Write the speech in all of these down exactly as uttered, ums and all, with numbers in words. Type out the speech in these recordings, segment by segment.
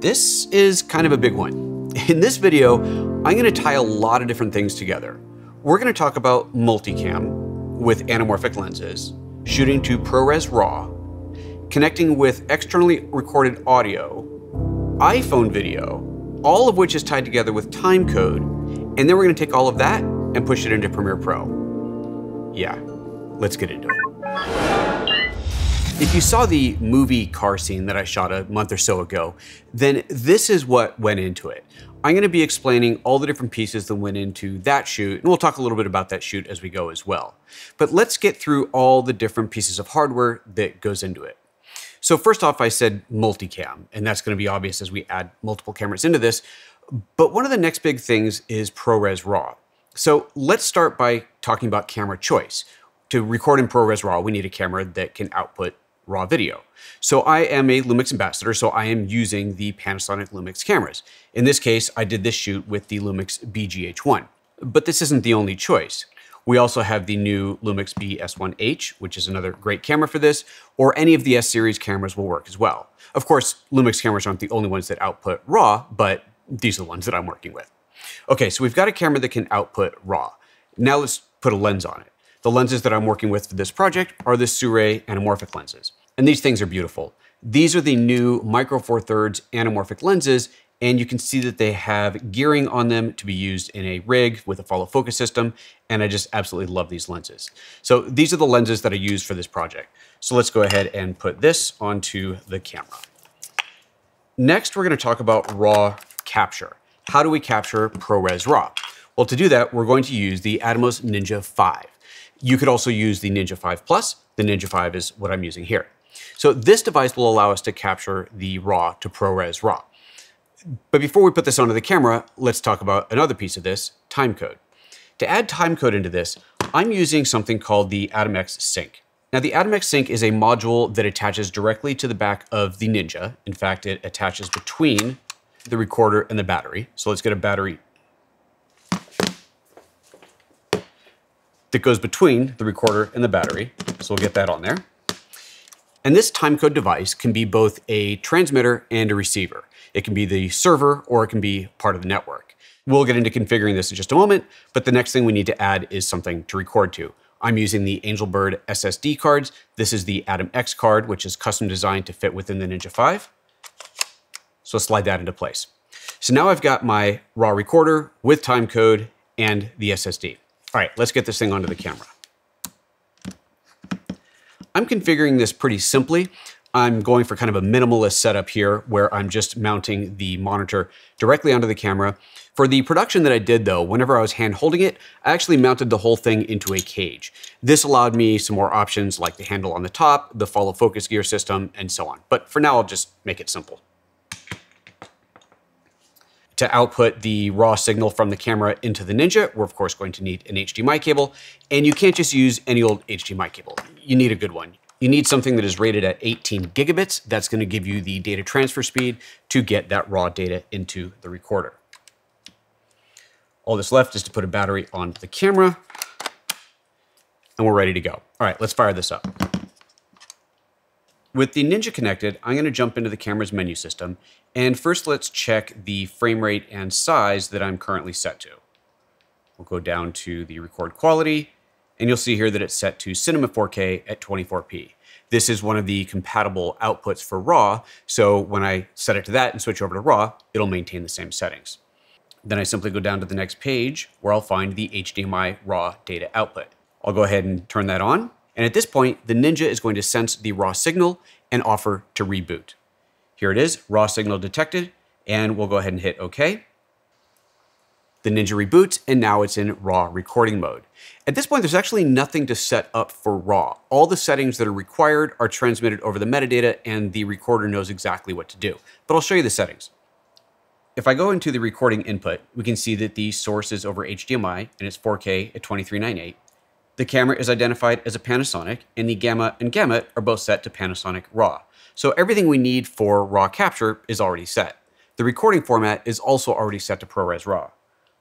This is kind of a big one. In this video, I'm gonna tie a lot of different things together. We're gonna talk about multicam with anamorphic lenses, shooting to ProRes RAW, connecting with externally recorded audio, iPhone video, all of which is tied together with time code, and then we're gonna take all of that and push it into Premiere Pro. Yeah, let's get into it. If you saw the movie car scene that I shot a month or so ago, then this is what went into it. I'm gonna be explaining all the different pieces that went into that shoot, and we'll talk a little bit about that shoot as we go as well. But let's get through all the different pieces of hardware that goes into it. So first off, I said multicam, and that's gonna be obvious as we add multiple cameras into this. But one of the next big things is ProRes RAW. So let's start by talking about camera choice. To record in ProRes RAW, we need a camera that can output RAW video. So I am a Lumix ambassador, so I am using the Panasonic Lumix cameras. In this case, I did this shoot with the Lumix B G H one. But this isn't the only choice. We also have the new Lumix B S one H, which is another great camera for this, or any of the S-Series cameras will work as well. Of course, Lumix cameras aren't the only ones that output RAW, but these are the ones that I'm working with. Okay, so we've got a camera that can output RAW. Now let's put a lens on it. The lenses that I'm working with for this project are the SIRUI anamorphic lenses. And these things are beautiful. These are the new Micro Four Thirds anamorphic lenses, and you can see that they have gearing on them to be used in a rig with a follow focus system, and I just absolutely love these lenses. So these are the lenses that I use for this project. So let's go ahead and put this onto the camera. Next, we're gonna talk about RAW capture. How do we capture ProRes RAW? Well, to do that, we're going to use the Atomos Ninja five. You could also use the Ninja five Plus. The Ninja five is what I'm using here. So this device will allow us to capture the RAW to ProRes RAW. But before we put this onto the camera, let's talk about another piece of this, timecode. To add timecode into this, I'm using something called the AtomX Sync. Now the AtomX Sync is a module that attaches directly to the back of the Ninja. In fact, it attaches between the recorder and the battery. So let's get a battery that goes between the recorder and the battery. So we'll get that on there. And this timecode device can be both a transmitter and a receiver. It can be the server or it can be part of the network. We'll get into configuring this in just a moment, but the next thing we need to add is something to record to. I'm using the AngelBird S S D cards. This is the AtomX card, which is custom designed to fit within the Ninja five. So slide that into place. So now I've got my RAW recorder with timecode and the S S D. All right, let's get this thing onto the camera. I'm configuring this pretty simply. I'm going for kind of a minimalist setup here where I'm just mounting the monitor directly onto the camera. For the production that I did though, whenever I was hand holding it, I actually mounted the whole thing into a cage. This allowed me some more options like the handle on the top, the follow focus gear system, and so on. But for now, I'll just make it simple. To output the raw signal from the camera into the Ninja, we're of course going to need an H D M I cable, and you can't just use any old H D M I cable. You need a good one. You need something that is rated at eighteen gigabits. That's gonna give you the data transfer speed to get that raw data into the recorder. All that's left is to put a battery on the camera, and we're ready to go. All right, let's fire this up. With the Ninja connected, I'm gonna jump into the camera's menu system, and first let's check the frame rate and size that I'm currently set to. We'll go down to the record quality, and you'll see here that it's set to Cinema four K at twenty-four P. This is one of the compatible outputs for RAW, so when I set it to that and switch over to RAW, it'll maintain the same settings. Then I simply go down to the next page, where I'll find the H D M I RAW data output. I'll go ahead and turn that on. And at this point, the Ninja is going to sense the raw signal and offer to reboot. Here it is, raw signal detected, and we'll go ahead and hit OK. The Ninja reboots, and now it's in raw recording mode. At this point, there's actually nothing to set up for raw. All the settings that are required are transmitted over the metadata, and the recorder knows exactly what to do. But I'll show you the settings. If I go into the recording input, we can see that the source is over H D M I, and it's four K at twenty-three ninety-eight. The camera is identified as a Panasonic, and the Gamma and Gamut are both set to Panasonic RAW. So everything we need for RAW capture is already set. The recording format is also already set to ProRes RAW.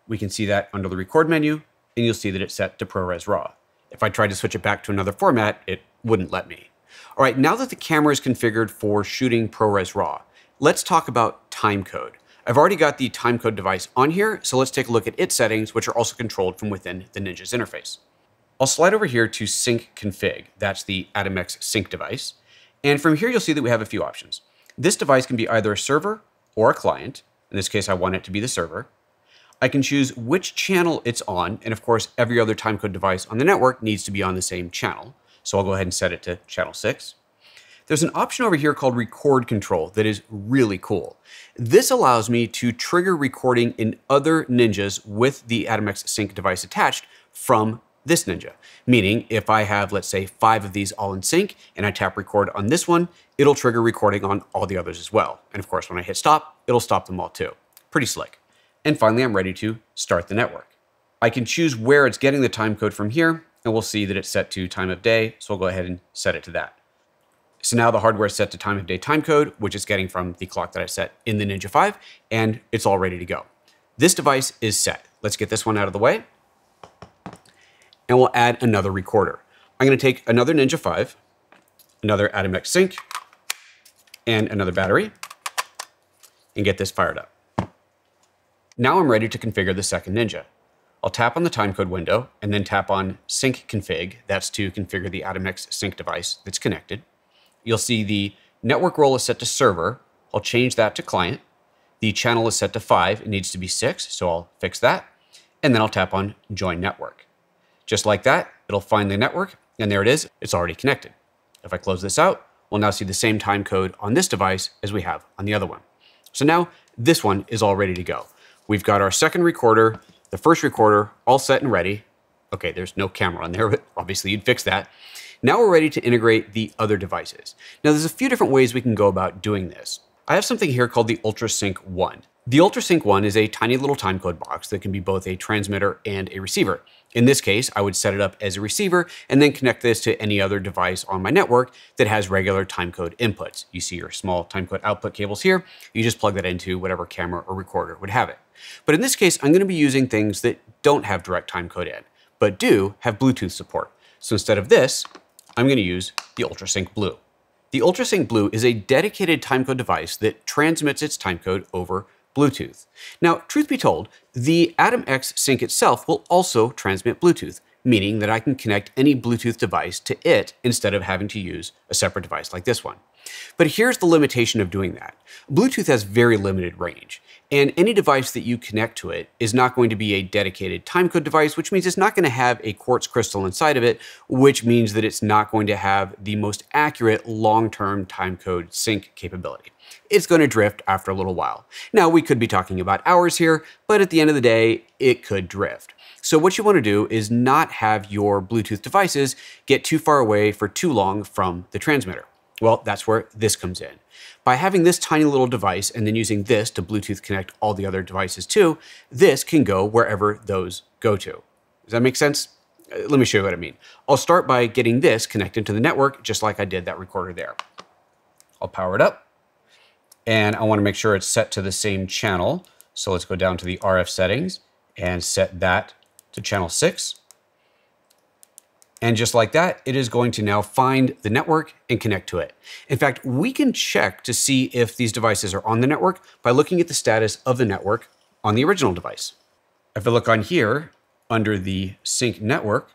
We can see that under the record menu, and you'll see that it's set to ProRes RAW. If I tried to switch it back to another format, it wouldn't let me. All right, now that the camera is configured for shooting ProRes RAW, let's talk about timecode. I've already got the timecode device on here, so let's take a look at its settings, which are also controlled from within the Ninja's interface. I'll slide over here to Sync Config. That's the AtomX Sync device. And from here, you'll see that we have a few options. This device can be either a server or a client. In this case, I want it to be the server. I can choose which channel it's on. And of course, every other timecode device on the network needs to be on the same channel. So I'll go ahead and set it to channel six. There's an option over here called record control that is really cool. This allows me to trigger recording in other Ninjas with the AtomX Sync device attached from this Ninja. Meaning if I have, let's say, five of these all in sync and I tap record on this one, it'll trigger recording on all the others as well. And of course, when I hit stop, it'll stop them all too. Pretty slick. And finally, I'm ready to start the network. I can choose where it's getting the timecode from here, and we'll see that it's set to time of day. So we'll go ahead and set it to that. So now the hardware is set to time of day timecode, which it's getting from the clock that I set in the Ninja five, and it's all ready to go. This device is set. Let's get this one out of the way, and we'll add another recorder. I'm going to take another Ninja five, another AtomX Sync, and another battery, and get this fired up. Now I'm ready to configure the second Ninja. I'll tap on the timecode window, and then tap on Sync Config. That's to configure the AtomX Sync device that's connected. You'll see the network role is set to server. I'll change that to client. The channel is set to five. It needs to be six, so I'll fix that. And then I'll tap on Join Network. Just like that, it'll find the network, and there it is. It's already connected. If I close this out, we'll now see the same time code on this device as we have on the other one. So now this one is all ready to go. We've got our second recorder, the first recorder, all set and ready. Okay, there's no camera on there, but obviously you'd fix that. Now we're ready to integrate the other devices. Now there's a few different ways we can go about doing this. I have something here called the UltraSync One. The UltraSync One is a tiny little timecode box that can be both a transmitter and a receiver. In this case, I would set it up as a receiver and then connect this to any other device on my network that has regular timecode inputs. You see your small timecode output cables here. You just plug that into whatever camera or recorder would have it. But in this case, I'm going to be using things that don't have direct timecode in, but do have Bluetooth support. So instead of this, I'm going to use the UltraSync Blue. The UltraSync Blue is a dedicated timecode device that transmits its timecode over Bluetooth. Now, truth be told, the AtomX Sync itself will also transmit Bluetooth, meaning that I can connect any Bluetooth device to it instead of having to use a separate device like this one. But here's the limitation of doing that. Bluetooth has very limited range, and any device that you connect to it is not going to be a dedicated timecode device, which means it's not going to have a quartz crystal inside of it, which means that it's not going to have the most accurate long-term timecode sync capability. It's going to drift after a little while. Now, we could be talking about hours here, but at the end of the day, it could drift. So what you want to do is not have your Bluetooth devices get too far away for too long from the transmitter. Well, that's where this comes in. By having this tiny little device and then using this to Bluetooth connect all the other devices too, this can go wherever those go to. Does that make sense? Let me show you what I mean. I'll start by getting this connected to the network, just like I did that recorder there. I'll power it up, and I want to make sure it's set to the same channel. So let's go down to the R F settings and set that to channel six. And just like that, it is going to now find the network and connect to it. In fact, we can check to see if these devices are on the network by looking at the status of the network on the original device. If I look on here, under the Sync Network,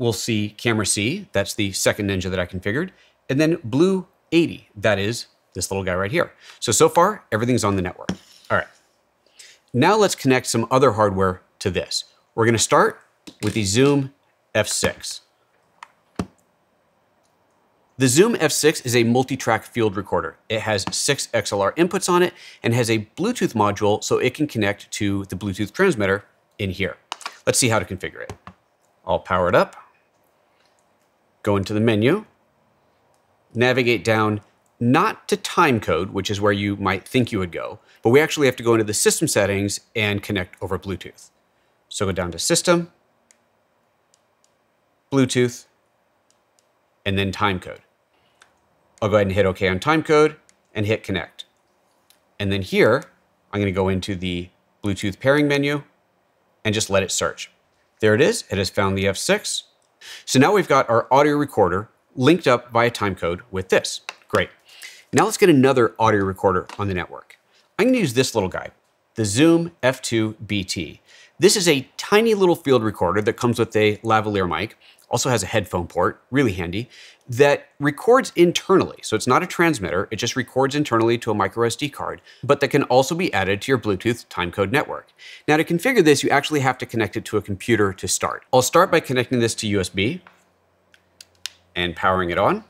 we'll see Camera C, that's the second Ninja that I configured, and then Blue eighty, that is this little guy right here. So, so far, everything's on the network. All right, now let's connect some other hardware to this. We're gonna start with the Zoom F six. The Zoom F six is a multi-track field recorder. It has six X L R inputs on it and has a Bluetooth module so it can connect to the Bluetooth transmitter in here. Let's see how to configure it. I'll power it up, go into the menu, navigate down, not to timecode, which is where you might think you would go, but we actually have to go into the system settings and connect over Bluetooth. So go down to System, Bluetooth, and then timecode. I'll go ahead and hit OK on timecode and hit connect. And then here, I'm going to go into the Bluetooth pairing menu and just let it search. There it is. It has found the F six. So now we've got our audio recorder linked up via timecode with this. Great. Now let's get another audio recorder on the network. I'm gonna use this little guy, the Zoom F two B T. This is a tiny little field recorder that comes with a lavalier mic, also has a headphone port, really handy, that records internally. So it's not a transmitter, it just records internally to a micro S D card, but that can also be added to your Bluetooth timecode network. Now to configure this, you actually have to connect it to a computer to start. I'll start by connecting this to U S B and powering it on.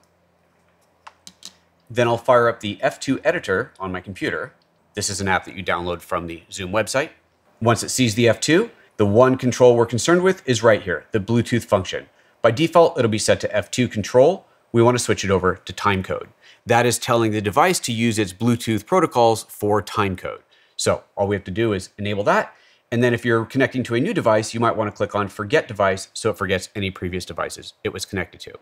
Then I'll fire up the F two editor on my computer. This is an app that you download from the Zoom website. Once it sees the F two, the one control we're concerned with is right here, the Bluetooth function. By default, it'll be set to F two control. We want to switch it over to timecode. That is telling the device to use its Bluetooth protocols for timecode. So all we have to do is enable that. And then if you're connecting to a new device, you might want to click on Forget Device so it forgets any previous devices it was connected to.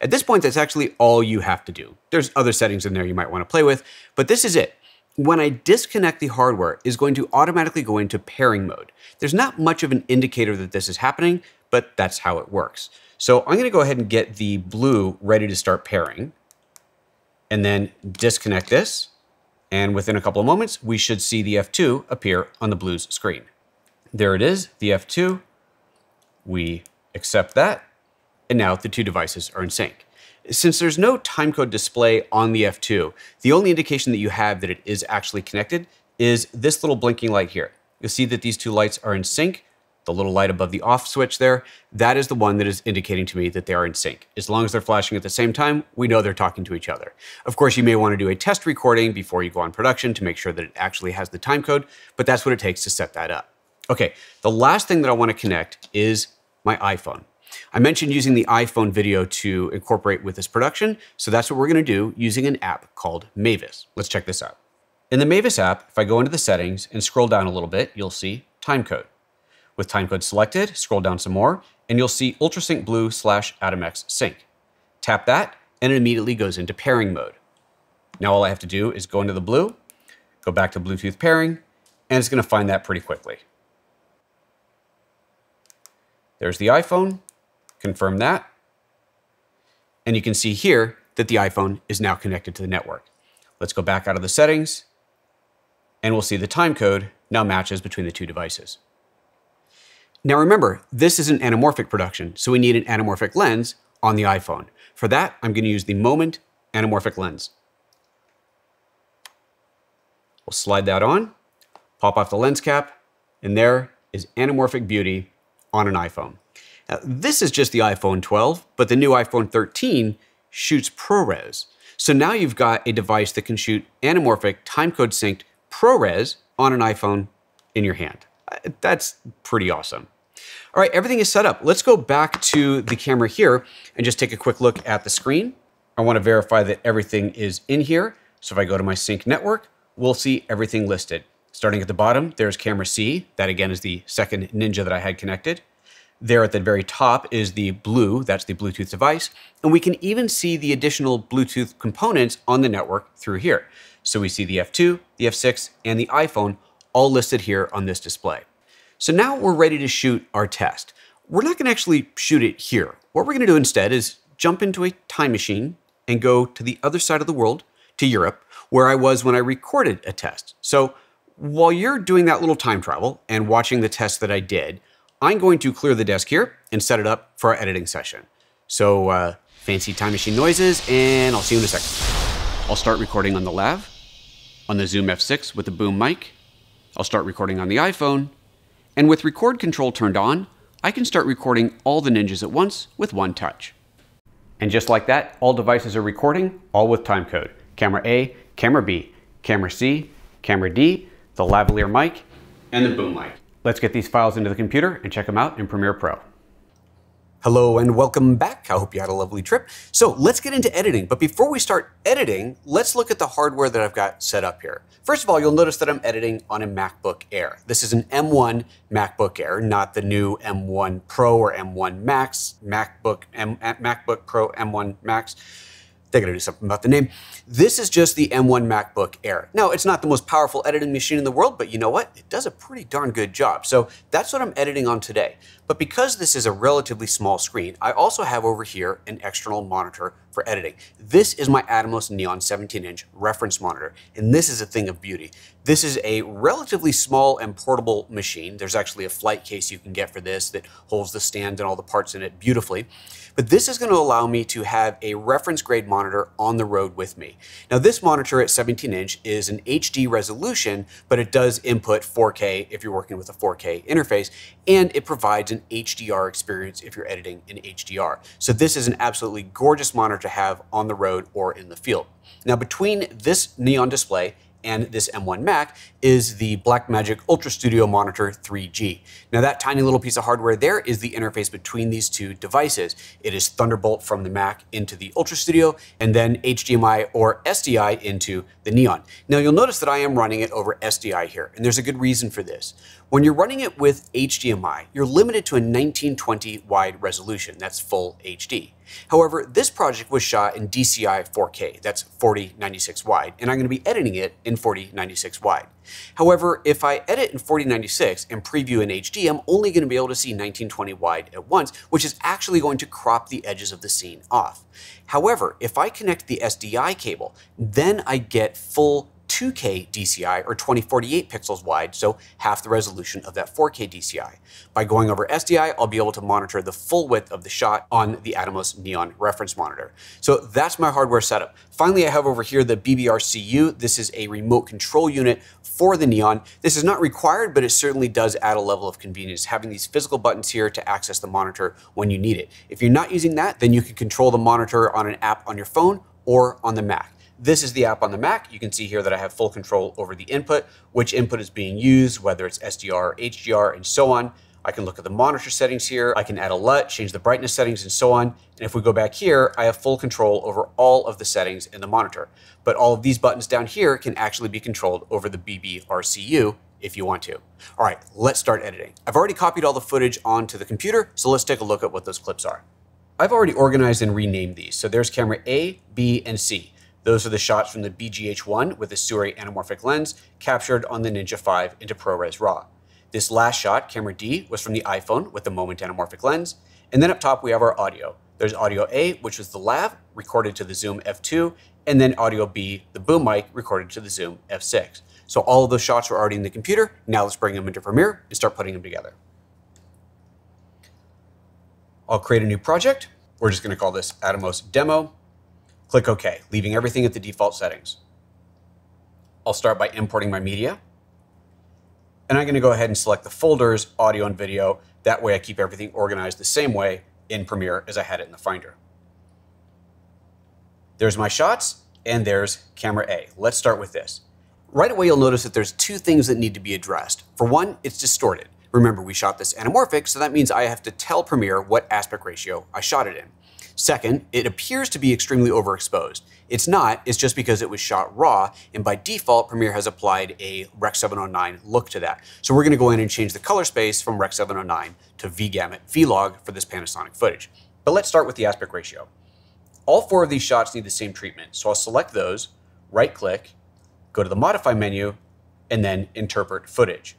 At this point, that's actually all you have to do. There's other settings in there you might want to play with, but this is it. When I disconnect the hardware, it's going to automatically go into pairing mode. There's not much of an indicator that this is happening, but that's how it works. So I'm gonna go ahead and get the blue ready to start pairing and then disconnect this. And within a couple of moments, we should see the F two appear on the blue's screen. There it is, the F two. We accept that. And now the two devices are in sync. Since there's no timecode display on the F two, the only indication that you have that it is actually connected is this little blinking light here. You'll see that these two lights are in sync. The little light above the off switch there, that is the one that is indicating to me that they are in sync. As long as they're flashing at the same time, we know they're talking to each other. Of course, you may want to do a test recording before you go on production to make sure that it actually has the timecode, but that's what it takes to set that up. Okay, the last thing that I want to connect is my iPhone. I mentioned using the iPhone video to incorporate with this production, so that's what we're going to do using an app called Mavis. Let's check this out. In the Mavis app, if I go into the settings and scroll down a little bit, you'll see timecode. With timecode selected, scroll down some more, and you'll see UltraSync Blue slash AtomX Sync. Tap that, and it immediately goes into pairing mode. Now all I have to do is go into the blue, go back to Bluetooth pairing, and it's going to find that pretty quickly. There's the iPhone, confirm that, and you can see here that the iPhone is now connected to the network. Let's go back out of the settings, and we'll see the timecode now matches between the two devices. Now remember, this is an anamorphic production, so we need an anamorphic lens on the iPhone. For that, I'm going to use the Moment anamorphic lens. We'll slide that on, pop off the lens cap, and there is anamorphic beauty on an iPhone. Now, this is just the iPhone twelve, but the new iPhone thirteen shoots ProRes. So now you've got a device that can shoot anamorphic timecode synced ProRes on an iPhone in your hand. That's pretty awesome. All right, everything is set up. Let's go back to the camera here and just take a quick look at the screen. I want to verify that everything is in here. So if I go to my sync network, we'll see everything listed. Starting at the bottom, there's camera C. That again is the second Ninja that I had connected. There at the very top is the blue, that's the Bluetooth device. And we can even see the additional Bluetooth components on the network through here. So we see the F two, the F six, and the iPhone all listed here on this display. So now we're ready to shoot our test. We're not gonna actually shoot it here. What we're gonna do instead is jump into a time machine and go to the other side of the world, to Europe, where I was when I recorded a test. So while you're doing that little time travel and watching the test that I did, I'm going to clear the desk here and set it up for our editing session. So uh, fancy time machine noises, and I'll see you in a second. I'll start recording on the lav, on the Zoom F six with the boom mic. I'll start recording on the iPhone. And with record control turned on, I can start recording all the Ninjas at once with one touch. And just like that, all devices are recording, all with timecode. Camera A, camera B, camera C, camera D, the lavalier mic, and the boom mic. Let's get these files into the computer and check them out in Premiere Pro. Hello and welcome back. I hope you had a lovely trip. So let's get into editing. But before we start editing, let's look at the hardware that I've got set up here. First of all, you'll notice that I'm editing on a MacBook Air. This is an M one MacBook Air, not the new M one Pro or M one Max, MacBook, M MacBook Pro, M one Max. They're gonna do something about the name. This is just the M one MacBook Air. Now, it's not the most powerful editing machine in the world, but you know what? It does a pretty darn good job. So that's what I'm editing on today. But because this is a relatively small screen, I also have over here an external monitor for editing. This is my Atomos Neon seventeen inch reference monitor, and this is a thing of beauty. This is a relatively small and portable machine. There's actually a flight case you can get for this that holds the stand and all the parts in it beautifully. But this is going to allow me to have a reference grade monitor on the road with me. Now this monitor at seventeen inch is an H D resolution, but it does input four K if you're working with a four K interface, and it provides an H D R experience if you're editing in H D R. So this is an absolutely gorgeous monitor to have on the road or in the field. Now between this Neon display and this M one Mac is the Blackmagic UltraStudio Monitor three G. Now that tiny little piece of hardware there is the interface between these two devices. It is Thunderbolt from the Mac into the UltraStudio, and then H D M I or S D I into the Neon. Now you'll notice that I am running it over S D I here, and there's a good reason for this. When you're running it with H D M I, you're limited to a nineteen twenty wide resolution, that's full H D. However, this project was shot in D C I four K, that's forty ninety-six wide, and I'm going to be editing it in forty ninety-six wide. However, if I edit in forty ninety-six and preview in H D, I'm only going to be able to see nineteen twenty wide at once, which is actually going to crop the edges of the scene off. However, if I connect the S D I cable, then I get full two K D C I or twenty forty-eight pixels wide, so half the resolution of that four K D C I. By going over S D I, I'll be able to monitor the full width of the shot on the Atomos Neon reference monitor. So that's my hardware setup. Finally, I have over here the B B R C U. This is a remote control unit for the Neon. This is not required, but it certainly does add a level of convenience, having these physical buttons here to access the monitor when you need it. If you're not using that, then you can control the monitor on an app on your phone or on the Mac. This is the app on the Mac. You can see here that I have full control over the input, which input is being used, whether it's S D R, H D R, and so on. I can look at the monitor settings here. I can add a L U T, change the brightness settings, and so on. And if we go back here, I have full control over all of the settings in the monitor. But all of these buttons down here can actually be controlled over the B B R C U if you want to. All right, let's start editing. I've already copied all the footage onto the computer, so let's take a look at what those clips are. I've already organized and renamed these. So there's camera A, B, and C. Those are the shots from the B G H one with the SIRUI anamorphic lens captured on the Ninja five into ProRes RAW. This last shot, camera D, was from the iPhone with the Moment anamorphic lens. And then up top, we have our audio. There's audio A, which was the lav recorded to the Zoom F two, and then audio B, the boom mic recorded to the Zoom F six. So all of those shots were already in the computer. Now let's bring them into Premiere and start putting them together. I'll create a new project. We're just gonna call this Atomos Demo. Click OK, leaving everything at the default settings. I'll start by importing my media. And I'm going to go ahead and select the folders, audio and video. That way I keep everything organized the same way in Premiere as I had it in the Finder. There's my shots, and there's camera A. Let's start with this. Right away, you'll notice that there's two things that need to be addressed. For one, it's distorted. Remember, we shot this anamorphic, so that means I have to tell Premiere what aspect ratio I shot it in. Second, it appears to be extremely overexposed. It's not, it's just because it was shot raw, and by default, Premiere has applied a Rec seven oh nine look to that. So we're gonna go in and change the color space from Rec seven oh nine to V-Gamut V-Log for this Panasonic footage. But let's start with the aspect ratio. All four of these shots need the same treatment, so I'll select those, right-click, go to the Modify menu, and then Interpret Footage.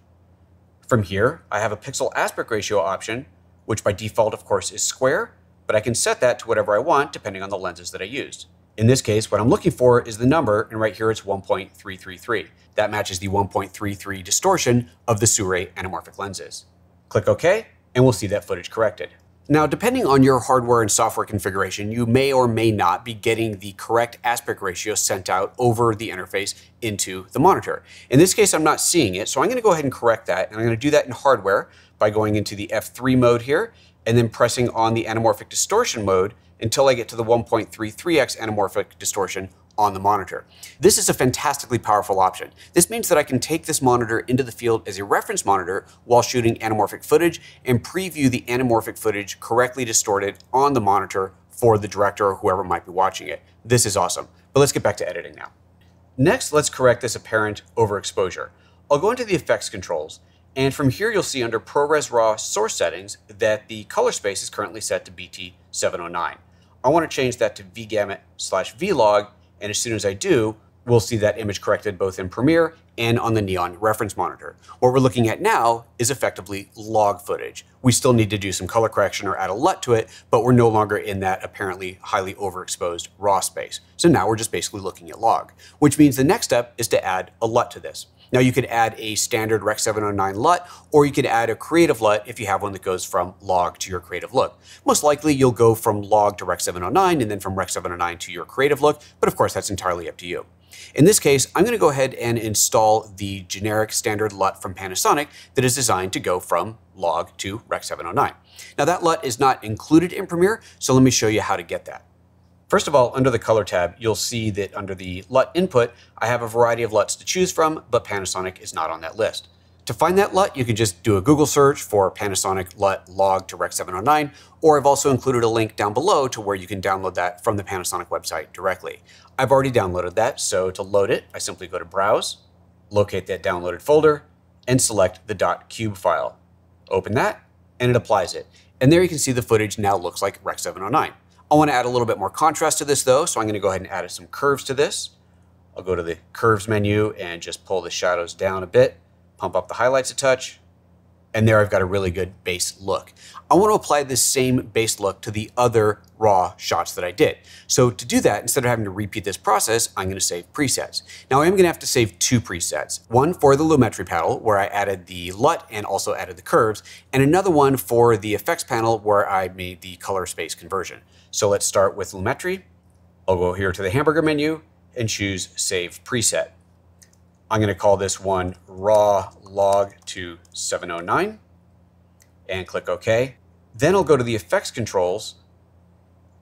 From here, I have a pixel aspect ratio option, which by default, of course, is square, but I can set that to whatever I want depending on the lenses that I used. In this case, what I'm looking for is the number, and right here it's one point three three three. That matches the one point three three distortion of the SIRUI anamorphic lenses. Click OK, and we'll see that footage corrected. Now, depending on your hardware and software configuration, you may or may not be getting the correct aspect ratio sent out over the interface into the monitor. In this case, I'm not seeing it, so I'm gonna go ahead and correct that, and I'm gonna do that in hardware by going into the F three mode here, and then pressing on the anamorphic distortion mode until I get to the one point three three x anamorphic distortion on the monitor. This is a fantastically powerful option. This means that I can take this monitor into the field as a reference monitor while shooting anamorphic footage and preview the anamorphic footage correctly distorted on the monitor for the director or whoever might be watching it. This is awesome, but let's get back to editing now. Next, let's correct this apparent overexposure. I'll go into the effects controls, and from here, you'll see under ProRes RAW source settings that the color space is currently set to B T seven oh nine. I want to change that to V-Gamut slash V-Log, and as soon as I do, we'll see that image corrected both in Premiere and on the Neon reference monitor. What we're looking at now is effectively log footage. We still need to do some color correction or add a LUT to it, but we're no longer in that apparently highly overexposed raw space. So now we're just basically looking at log, which means the next step is to add a LUT to this. Now you could add a standard Rec seven oh nine LUT, or you could add a creative LUT if you have one that goes from log to your creative look. Most likely you'll go from log to Rec seven oh nine and then from Rec seven oh nine to your creative look, but of course that's entirely up to you. In this case, I'm going to go ahead and install the generic standard LUT from Panasonic that is designed to go from log to Rec seven oh nine. Now that LUT is not included in Premiere, so let me show you how to get that. First of all, under the color tab, you'll see that under the LUT input, I have a variety of LUTs to choose from, but Panasonic is not on that list. To find that LUT, you can just do a Google search for Panasonic LUT log to Rec seven oh nine, or I've also included a link down below to where you can download that from the Panasonic website directly. I've already downloaded that, so to load it, I simply go to Browse, locate that downloaded folder, and select the .cube file. Open that, and it applies it. And there you can see the footage now looks like Rec seven oh nine. I want to add a little bit more contrast to this though, so I'm going to go ahead and add some curves to this. I'll go to the Curves menu and just pull the shadows down a bit, pump up the highlights a touch, and there I've got a really good base look. I want to apply this same base look to the other raw shots that I did. So to do that, instead of having to repeat this process, I'm going to save presets. Now I am going to have to save two presets, one for the Lumetri panel where I added the LUT and also added the curves, and another one for the effects panel where I made the color space conversion. So let's start with Lumetri. I'll go here to the hamburger menu and choose save preset. I'm going to call this one raw log to seven oh nine and click OK. Then I'll go to the effects controls,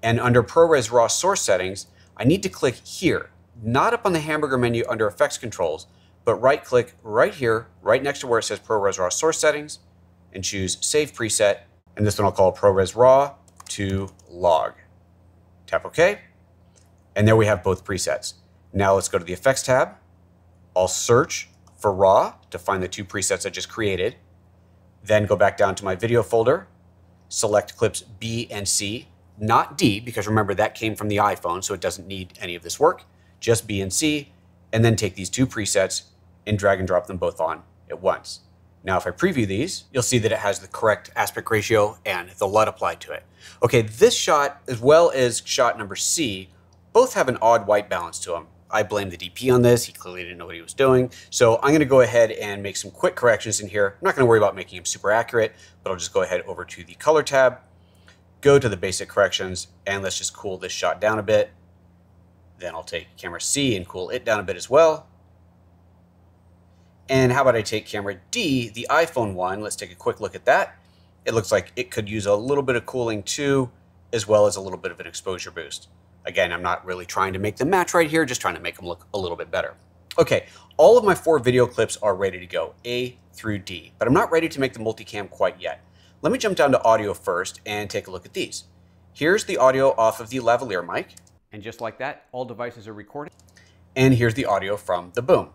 and under ProRes RAW source settings, I need to click here, not up on the hamburger menu under effects controls, but right click right here, right next to where it says ProRes RAW source settings, and choose save preset. And this one I'll call ProRes RAW to log. Tap OK. And there we have both presets. Now let's go to the effects tab. I'll search for raw to find the two presets I just created, then go back down to my video folder, select clips B and C, not D, because remember that came from the iPhone, so it doesn't need any of this work, just B and C, and then take these two presets and drag and drop them both on at once. Now, if I preview these, you'll see that it has the correct aspect ratio and the LUT applied to it. Okay, this shot, as well as shot number C, both have an odd white balance to them. I blame the D P on this. He clearly didn't know what he was doing. So I'm going to go ahead and make some quick corrections in here. I'm not going to worry about making them super accurate, but I'll just go ahead over to the color tab, go to the basic corrections, and let's just cool this shot down a bit. Then I'll take camera C and cool it down a bit as well. And how about I take camera D, the iPhone one. Let's take a quick look at that. It looks like it could use a little bit of cooling too, as well as a little bit of an exposure boost. Again, I'm not really trying to make them match right here, just trying to make them look a little bit better. Okay, all of my four video clips are ready to go, A through D, but I'm not ready to make the multicam quite yet. Let me jump down to audio first and take a look at these. Here's the audio off of the lavalier mic. And just like that, all devices are recorded. And here's the audio from the boom.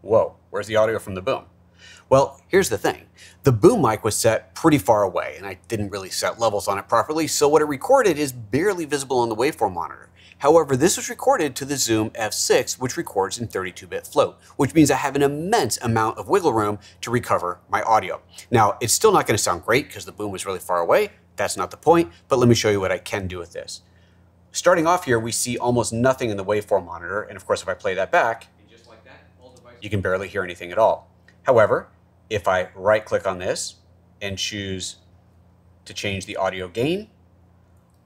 Whoa, where's the audio from the boom? Well, here's the thing. The boom mic was set pretty far away, and I didn't really set levels on it properly, so what it recorded is barely visible on the waveform monitor. However, this was recorded to the Zoom F six, which records in thirty-two bit float, which means I have an immense amount of wiggle room to recover my audio. Now, it's still not going to sound great because the boom was really far away. That's not the point, but let me show you what I can do with this. Starting off here, we see almost nothing in the waveform monitor, and of course, if I play that back, just like that, all devices you can barely hear anything at all. However, if I right-click on this and choose to change the audio gain,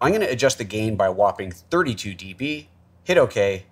I'm going to adjust the gain by a whopping thirty-two decibels, hit OK,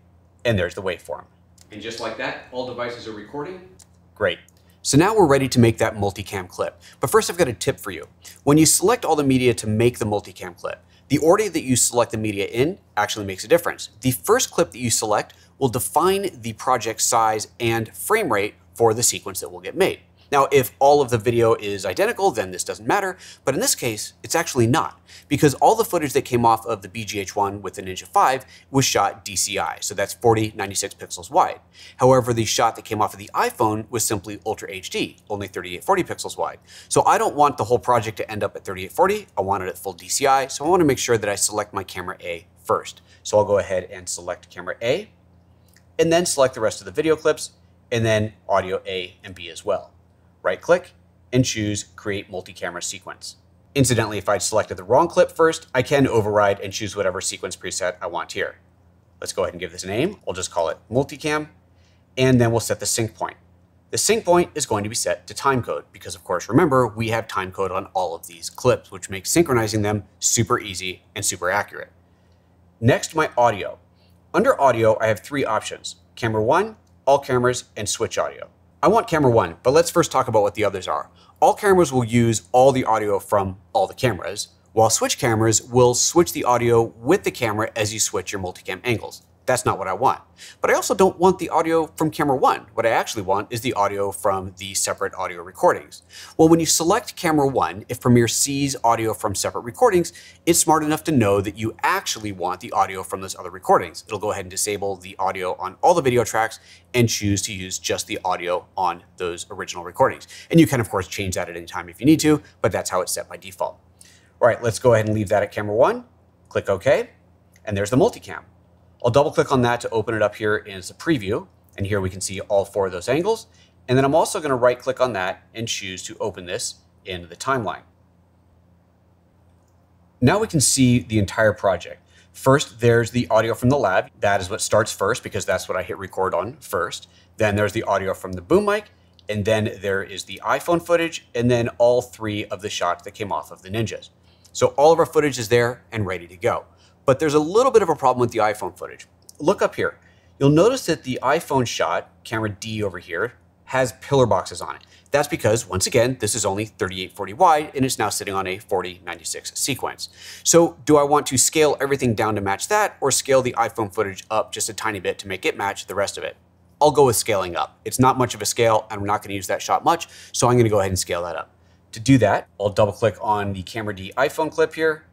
and there's the waveform. And just like that, all devices are recording. Great. So now we're ready to make that multicam clip. But first, I've got a tip for you. When you select all the media to make the multicam clip, the order that you select the media in actually makes a difference. The first clip that you select will define the project size and frame rate for the sequence that will get made. Now, if all of the video is identical, then this doesn't matter, but in this case, it's actually not, because all the footage that came off of the B G H one with the Ninja five was shot D C I, so that's forty ninety-six pixels wide. However, the shot that came off of the iPhone was simply Ultra H D, only thirty-eight forty pixels wide. So I don't want the whole project to end up at thirty-eight forty, I want it at full D C I, so I want to make sure that I select my camera A first. So I'll go ahead and select camera A, and then select the rest of the video clips, and then audio A and B as well. Right-click and choose Create Multi-Camera Sequence. Incidentally, if I'd selected the wrong clip first, I can override and choose whatever sequence preset I want here. Let's go ahead and give this a name. We'll just call it Multicam, and then we'll set the sync point. The sync point is going to be set to timecode because, of course, remember, we have timecode on all of these clips, which makes synchronizing them super easy and super accurate. Next, my audio. Under audio, I have three options: camera one, all cameras, and switch audio. I want camera one, but let's first talk about what the others are. All cameras will use all the audio from all the cameras, while switch cameras will switch the audio with the camera as you switch your multicam angles. That's not what I want. But I also don't want the audio from camera one. What I actually want is the audio from the separate audio recordings. Well, when you select camera one, if Premiere sees audio from separate recordings, it's smart enough to know that you actually want the audio from those other recordings. It'll go ahead and disable the audio on all the video tracks and choose to use just the audio on those original recordings. And you can, of course, change that at any time if you need to, but that's how it's set by default. All right, let's go ahead and leave that at camera one. Click OK, and there's the multicam. I'll double click on that to open it up here as a preview. And here we can see all four of those angles. And then I'm also going to right click on that and choose to open this into the timeline. Now we can see the entire project. First, there's the audio from the lab. That is what starts first because that's what I hit record on first. Then there's the audio from the boom mic. And then there is the iPhone footage. And then all three of the shots that came off of the Ninjas. So all of our footage is there and ready to go. But there's a little bit of a problem with the iPhone footage. Look up here. You'll notice that the iPhone shot, camera D over here, has pillar boxes on it. That's because, once again, this is only thirty-eight forty wide, and it's now sitting on a forty ninety-six sequence. So do I want to scale everything down to match that, or scale the iPhone footage up just a tiny bit to make it match the rest of it? I'll go with scaling up. It's not much of a scale, and I'm not going to use that shot much, so I'm going to go ahead and scale that up. To do that, I'll double click on the camera D iPhone clip here,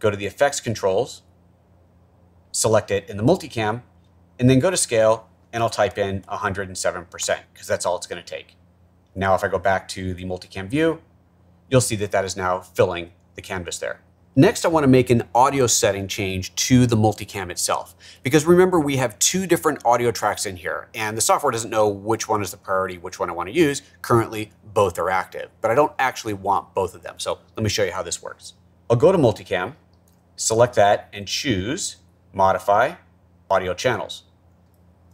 go to the effects controls, select it in the multicam, and then go to scale, and I'll type in one hundred seven percent because that's all it's going to take. Now, if I go back to the multicam view, you'll see that that is now filling the canvas there. Next, I want to make an audio setting change to the multicam itself, because remember, we have two different audio tracks in here, and the software doesn't know which one is the priority, which one I want to use. Currently, both are active, but I don't actually want both of them. So let me show you how this works. I'll go to multicam, select that, and choose Modify Audio Channels.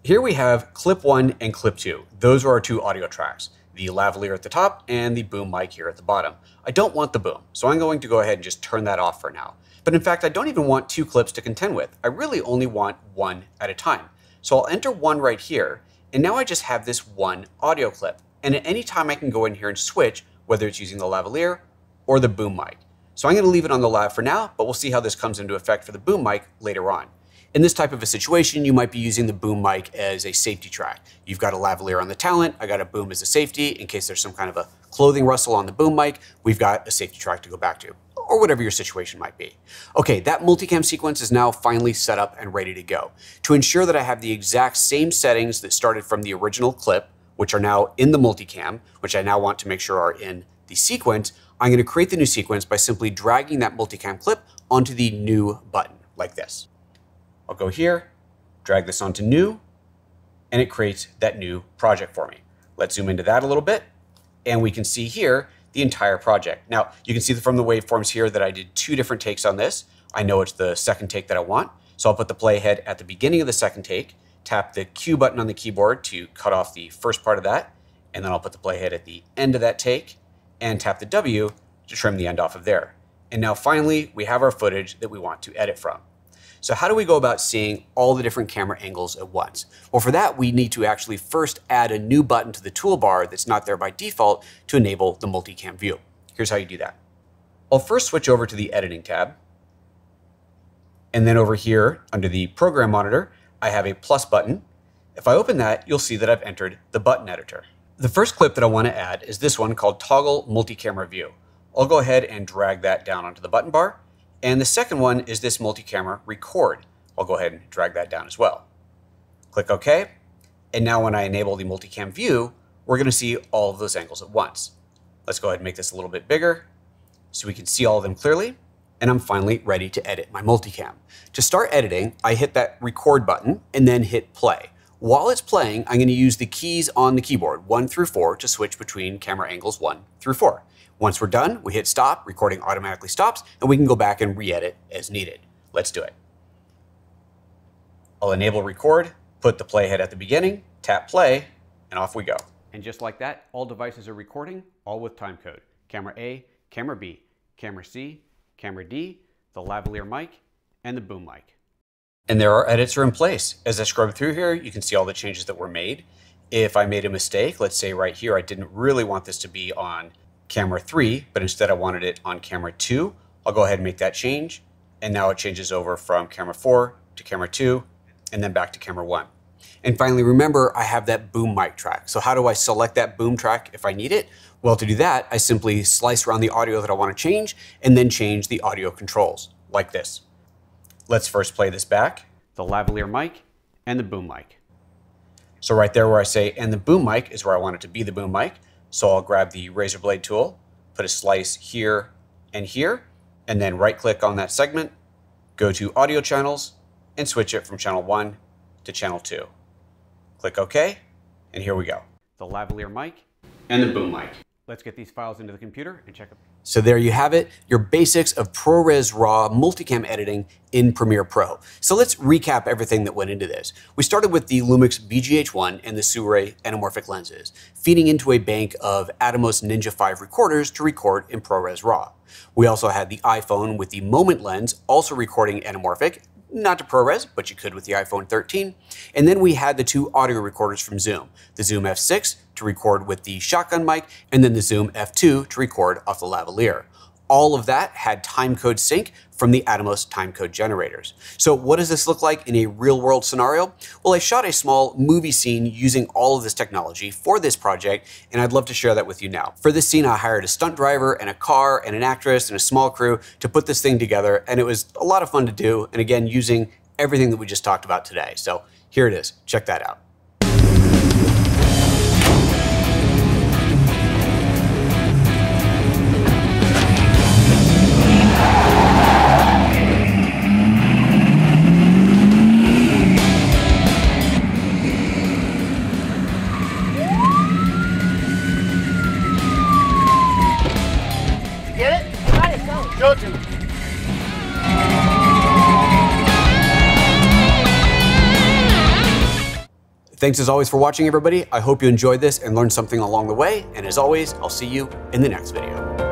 Here we have clip one and clip two. Those are our two audio tracks, the lavalier at the top and the boom mic here at the bottom. I don't want the boom, so I'm going to go ahead and just turn that off for now. But in fact, I don't even want two clips to contend with. I really only want one at a time. So I'll enter one right here, and now I just have this one audio clip. And at any time I can go in here and switch, whether it's using the lavalier or the boom mic. So I'm going to leave it on the lav for now, but we'll see how this comes into effect for the boom mic later on. In this type of a situation, you might be using the boom mic as a safety track. You've got a lavalier on the talent, I got a boom as a safety in case there's some kind of a clothing rustle on the boom mic, we've got a safety track to go back to, or whatever your situation might be. Okay, that multicam sequence is now finally set up and ready to go. To ensure that I have the exact same settings that started from the original clip, which are now in the multicam, which I now want to make sure are in the sequence, I'm going to create the new sequence by simply dragging that multicam clip onto the new button like this. I'll go here, drag this onto new, and it creates that new project for me. Let's zoom into that a little bit, and we can see here the entire project. Now, you can see from the waveforms here that I did two different takes on this. I know it's the second take that I want, so I'll put the playhead at the beginning of the second take, tap the Q button on the keyboard to cut off the first part of that, and then I'll put the playhead at the end of that take, and tap the W to trim the end off of there. And now finally, we have our footage that we want to edit from. So how do we go about seeing all the different camera angles at once? Well, for that, we need to actually first add a new button to the toolbar that's not there by default to enable the multicam view. Here's how you do that. I'll first switch over to the editing tab. And then over here under the program monitor, I have a plus button. If I open that, you'll see that I've entered the button editor. The first clip that I want to add is this one called Toggle Multi-Camera View. I'll go ahead and drag that down onto the button bar. And the second one is this Multi-Camera Record. I'll go ahead and drag that down as well. Click OK. And now when I enable the Multicam View, we're going to see all of those angles at once. Let's go ahead and make this a little bit bigger so we can see all of them clearly. And I'm finally ready to edit my multicam. To start editing, I hit that record button and then hit play. While it's playing, I'm going to use the keys on the keyboard, one through four, to switch between camera angles one through four. Once we're done, we hit stop, recording automatically stops, and we can go back and re-edit as needed. Let's do it. I'll enable record, put the playhead at the beginning, tap play, and off we go. And just like that, all devices are recording, all with time code. Camera A, camera B, camera C, camera D, the lavalier mic, and the boom mic. And there our edits are in place. As I scrub through here, you can see all the changes that were made. If I made a mistake, let's say right here, I didn't really want this to be on camera three, but instead I wanted it on camera two. I'll go ahead and make that change. And now it changes over from camera four to camera two, and then back to camera one. And finally, remember, I have that boom mic track. So how do I select that boom track if I need it? Well, to do that, I simply slice around the audio that I want to change and then change the audio controls like this. Let's first play this back. The lavalier mic and the boom mic. So right there where I say, and the boom mic is where I want it to be the boom mic. So I'll grab the razor blade tool, put a slice here and here, and then right click on that segment, go to audio channels and switch it from channel one to channel two. Click OK, and here we go. The lavalier mic and the boom mic. Let's get these files into the computer and check them. So there you have it, your basics of ProRes RAW multicam editing in Premiere Pro. So let's recap everything that went into this. We started with the Lumix B G H one and the SIRUI anamorphic lenses, feeding into a bank of Atomos Ninja five recorders to record in ProRes RAW. We also had the iPhone with the Moment lens, also recording anamorphic, not to ProRes, but you could with the iPhone thirteen. And then we had the two audio recorders from Zoom, the Zoom F six to record with the shotgun mic, and then the Zoom F two to record off the lavalier. All of that had timecode sync from the Atomos timecode generators. So what does this look like in a real world scenario? Well, I shot a small movie scene using all of this technology for this project, and I'd love to share that with you now. For this scene, I hired a stunt driver and a car and an actress and a small crew to put this thing together, and it was a lot of fun to do, and again, using everything that we just talked about today. So here it is, check that out. Thanks as always for watching, everybody. I hope you enjoyed this and learned something along the way. And as always, I'll see you in the next video.